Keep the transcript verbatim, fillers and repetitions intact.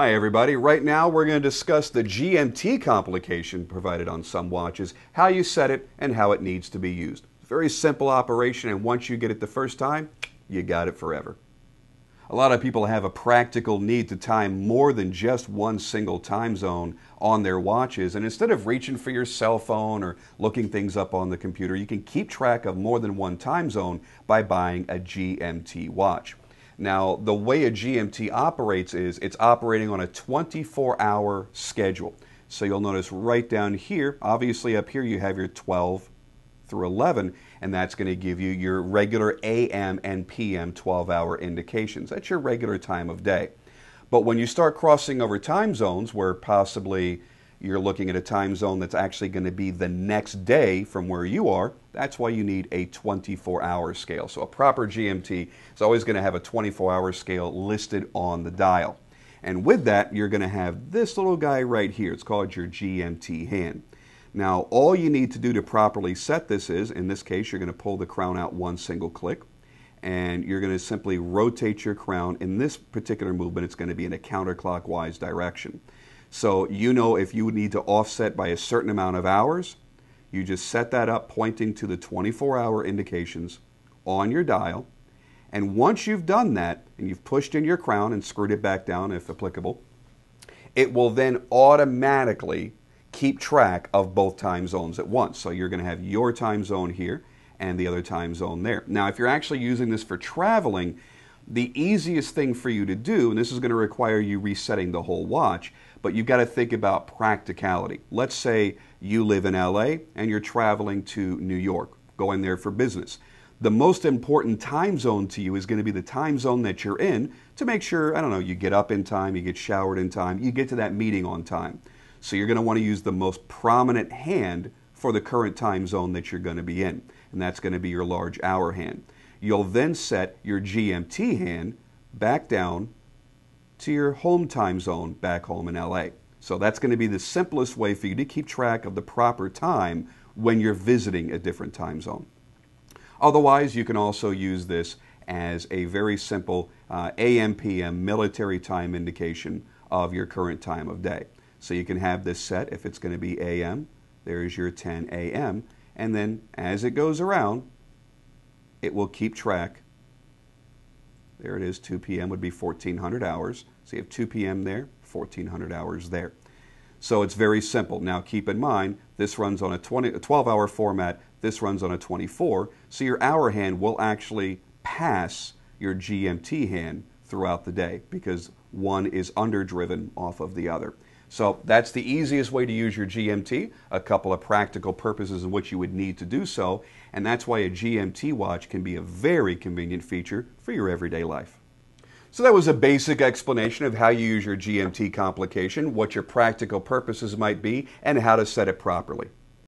Hi everybody, right now we're going to discuss the G M T complication provided on some watches, how you set it and how it needs to be used. Very simple operation, and once you get it the first time, you got it forever. A lot of people have a practical need to time more than just one single time zone on their watches, and instead of reaching for your cell phone or looking things up on the computer, you can keep track of more than one time zone by buying a G M T watch. Now, the way a G M T operates is it's operating on a twenty-four hour schedule. So you'll notice right down here, obviously up here you have your twelve through eleven, and that's going to give you your regular A M and P M twelve hour indications. That's your regular time of day. But when you start crossing over time zones where possibly you're looking at a time zone that's actually going to be the next day from where you are, that's why you need a twenty-four hour scale. So a proper G M T is always going to have a twenty-four hour scale listed on the dial. And with that, you're going to have this little guy right here. It's called your G M T hand. Now, all you need to do to properly set this is, in this case, you're going to pull the crown out one single click, and you're going to simply rotate your crown. In this particular movement, it's going to be in a counterclockwise direction. So you know if you would need to offset by a certain amount of hours, you just set that up pointing to the twenty-four hour indications on your dial. And once you've done that, and you've pushed in your crown and screwed it back down if applicable, it will then automatically keep track of both time zones at once. So you're going to have your time zone here and the other time zone there. Now, if you're actually using this for traveling, the easiest thing for you to do, and this is going to require you resetting the whole watch, but you've got to think about practicality. Let's say you live in L A and you're traveling to New York, going there for business. The most important time zone to you is going to be the time zone that you're in to make sure, I don't know, you get up in time, you get showered in time, you get to that meeting on time. So you're going to want to use the most prominent hand for the current time zone that you're going to be in, and that's going to be your large hour hand. You'll then set your G M T hand back down to your home time zone back home in L A. So that's going to be the simplest way for you to keep track of the proper time when you're visiting a different time zone. Otherwise, you can also use this as a very simple uh, A M P M military time indication of your current time of day. So you can have this set if it's going to be A M, there's your ten A M, and then as it goes around, it will keep track. There it is, two P M would be fourteen hundred hours. So you have two P M there, fourteen hundred hours there. So it's very simple. Now keep in mind, this runs on a twelve hour format, this runs on a twenty-four, so your hour hand will actually pass your G M T hand throughout the day because one is underdriven off of the other. So that's the easiest way to use your G M T, a couple of practical purposes in which you would need to do so, and that's why a G M T watch can be a very convenient feature for your everyday life. So that was a basic explanation of how you use your G M T complication, what your practical purposes might be, and how to set it properly.